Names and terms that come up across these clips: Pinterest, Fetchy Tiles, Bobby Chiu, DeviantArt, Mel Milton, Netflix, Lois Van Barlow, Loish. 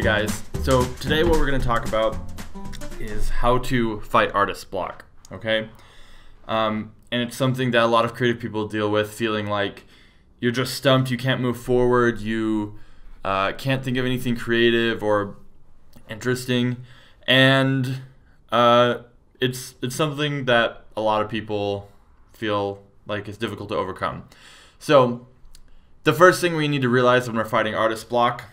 Hey guys, so today what we're going to talk about is how to fight artist block, okay? And it's something that a lot of creative people deal with, feeling like you're just stumped, you can't move forward, you can't think of anything creative or interesting, and it's something that a lot of people feel like is difficult to overcome. So the first thing we need to realize when we're fighting artist block,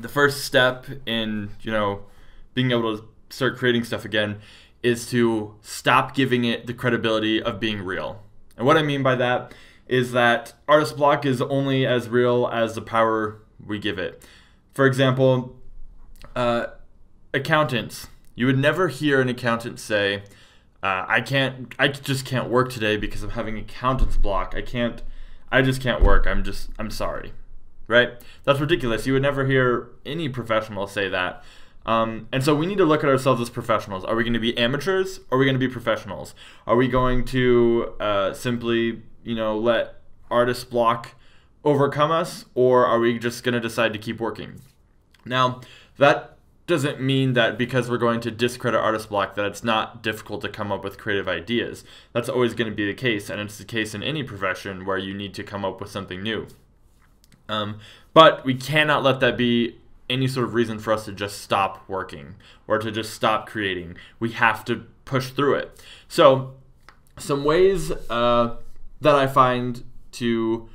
the first step in, you know, being able to start creating stuff again is to stop giving it the credibility of being real. And what I mean by that is that artist block is only as real as the power we give it. For example, accountants. You would never hear an accountant say, I just can't work today because I'm having accountant's block. I just can't work. I'm sorry. Right? That's ridiculous. You would never hear any professional say that. And so we need to look at ourselves as professionals. Are we going to be amateurs or are we going to be professionals? Are we going to simply, you know, let artist block overcome us, or are we just going to decide to keep working? Now, that doesn't mean that because we're going to discredit artist block that it's not difficult to come up with creative ideas. That's always going to be the case, and it's the case in any profession where you need to come up with something new. But we cannot let that be any sort of reason for us to just stop working or to just stop creating. We have to push through it. So some ways that I find to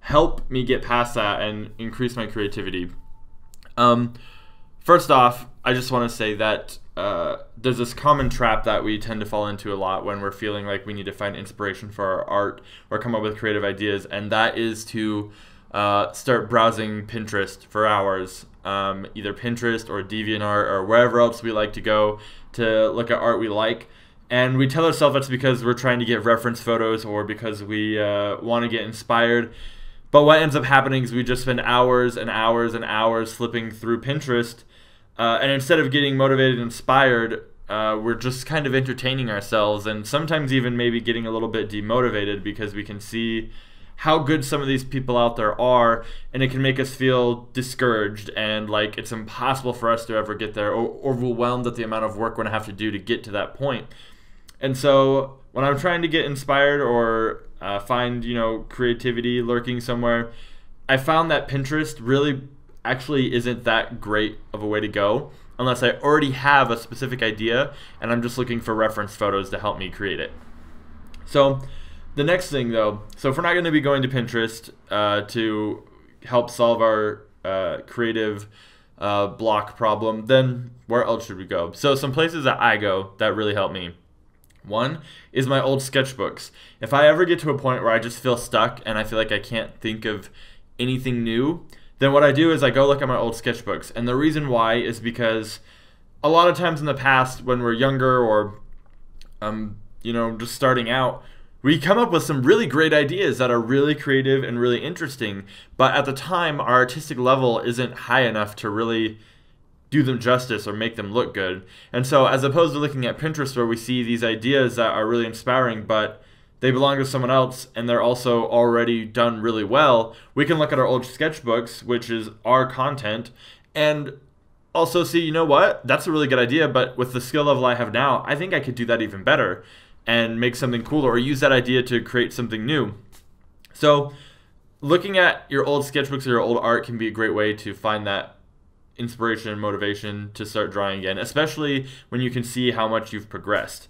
help me get past that and increase my creativity. First off, I just want to say that there's this common trap that we tend to fall into a lot when we're feeling like we need to find inspiration for our art or come up with creative ideas, and that is to start browsing Pinterest for hours, either Pinterest or DeviantArt or wherever else we like to go to look at art we like. And we tell ourselves that's because we're trying to get reference photos or because we want to get inspired. But what ends up happening is we just spend hours and hours and hours flipping through Pinterest. And instead of getting motivated and inspired, we're just kind of entertaining ourselves, and sometimes even maybe getting a little bit demotivated because we can see how good some of these people out there are, and it can make us feel discouraged and like it's impossible for us to ever get there, or overwhelmed at the amount of work we're gonna have to do to get to that point. And so when I'm trying to get inspired or find, you know, creativity lurking somewhere, I found that Pinterest really actually isn't that great of a way to go unless I already have a specific idea and I'm just looking for reference photos to help me create it. So the next thing, though, so if we're not going to be going to Pinterest to help solve our creative block problem, then where else should we go? So some places that I go that really help me. One is my old sketchbooks. If I ever get to a point where I just feel stuck and I feel like I can't think of anything new, then what I do is I go look at my old sketchbooks. And the reason why is because a lot of times in the past when we're younger or you know, just starting out, we come up with some really great ideas that are really creative and really interesting, but at the time our artistic level isn't high enough to really do them justice or make them look good. And so as opposed to looking at Pinterest where we see these ideas that are really inspiring but they belong to someone else and they're also already done really well, we can look at our old sketchbooks, which is our content, and also see, you know what, that's a really good idea, but with the skill level I have now, I think I could do that even better and make something cooler, or use that idea to create something new. So looking at your old sketchbooks or your old art can be a great way to find that inspiration and motivation to start drawing again, especially when you can see how much you've progressed.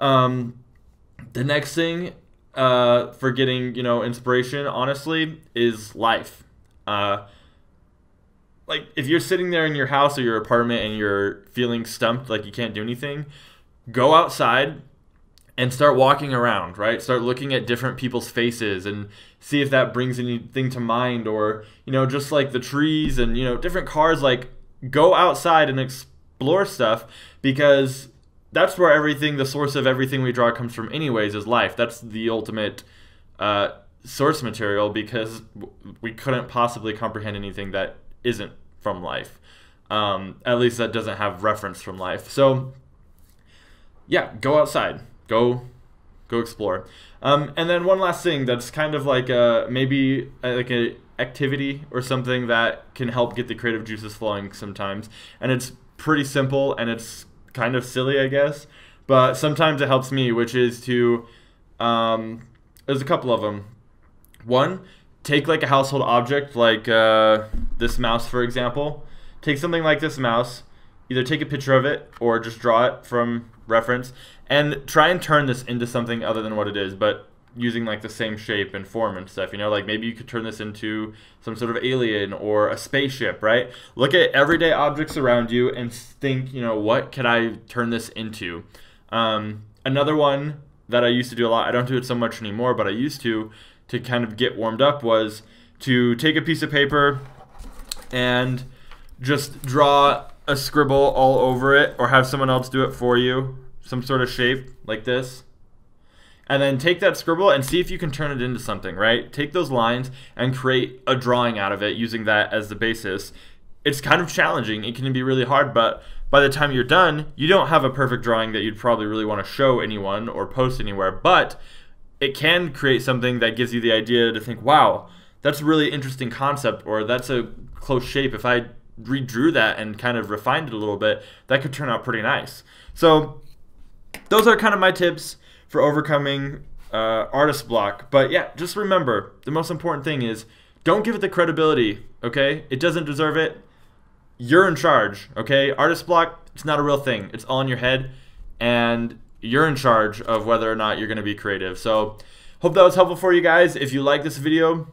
The next thing for getting, you know, inspiration, honestly, is life. Like if you're sitting there in your house or your apartment and you're feeling stumped, like you can't do anything, go outside and start walking around, right? Start looking at different people's faces and see if that brings anything to mind, or, you know, just like the trees and, you know, different cars. Like, go outside and explore stuff, because that's where everything, the source of everything we draw comes from anyways, is life. That's the ultimate source material, because we couldn't possibly comprehend anything that isn't from life. At least that doesn't have reference from life. So yeah, go outside. Go explore. And then one last thing that's kind of like maybe like a activity or something that can help get the creative juices flowing sometimes. And it's pretty simple, and it's kind of silly, I guess, but sometimes it helps me, which is to there's a couple of them. One, take like a household object, like this mouse, for example. Take something like this mouse, either take a picture of it or just draw it from reference, and try and turn this into something other than what it is, but using like the same shape and form and stuff, you know, like maybe you could turn this into some sort of alien or a spaceship, right? Look at everyday objects around you and think, you know, what could I turn this into? Another one that I used to do a lot, I don't do it so much anymore, but I used to kind of get warmed up, was to take a piece of paper and just draw a scribble all over it, or have someone else do it for you, some sort of shape like this. And then take that scribble and see if you can turn it into something, right? Take those lines and create a drawing out of it using that as the basis. It's kind of challenging. It can be really hard, but by the time you're done, you don't have a perfect drawing that you'd probably really want to show anyone or post anywhere, but it can create something that gives you the idea to think, wow, that's a really interesting concept, or that's a close shape. If I redrew that and kind of refined it a little bit, that could turn out pretty nice. So those are kind of my tips for overcoming artist block. But yeah, just remember, the most important thing is don't give it the credibility, okay? It doesn't deserve it. You're in charge, okay? Artist block, it's not a real thing. It's all in your head, and you're in charge of whether or not you're gonna be creative. So hope that was helpful for you guys. If you like this video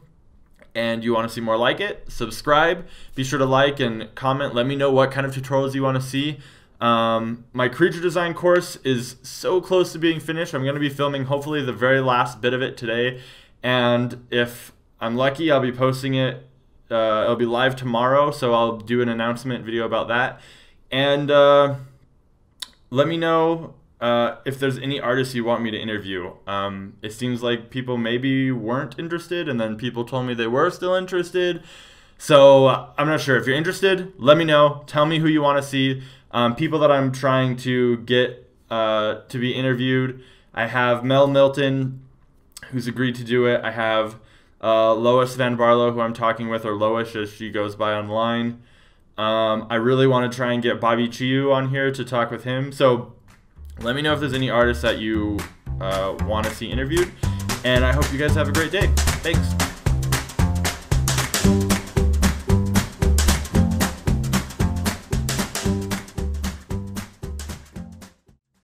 and you wanna see more like it, subscribe. Be sure to like and comment. Let me know what kind of tutorials you wanna see. My creature design course is so close to being finished. I'm going to be filming hopefully the very last bit of it today, and if I'm lucky, I'll be posting it. It'll be live tomorrow, so I'll do an announcement video about that. And let me know if there's any artists you want me to interview. It seems like people maybe weren't interested, and then people told me they were still interested. So I'm not sure. If you're interested, let me know. Tell me who you want to see. People that I'm trying to get to be interviewed. I have Mel Milton, who's agreed to do it. I have Lois Van Barlow, who I'm talking with, or Loish as she goes by online. I really want to try and get Bobby Chiu on here to talk with him. So let me know if there's any artists that you want to see interviewed. And I hope you guys have a great day. Thanks.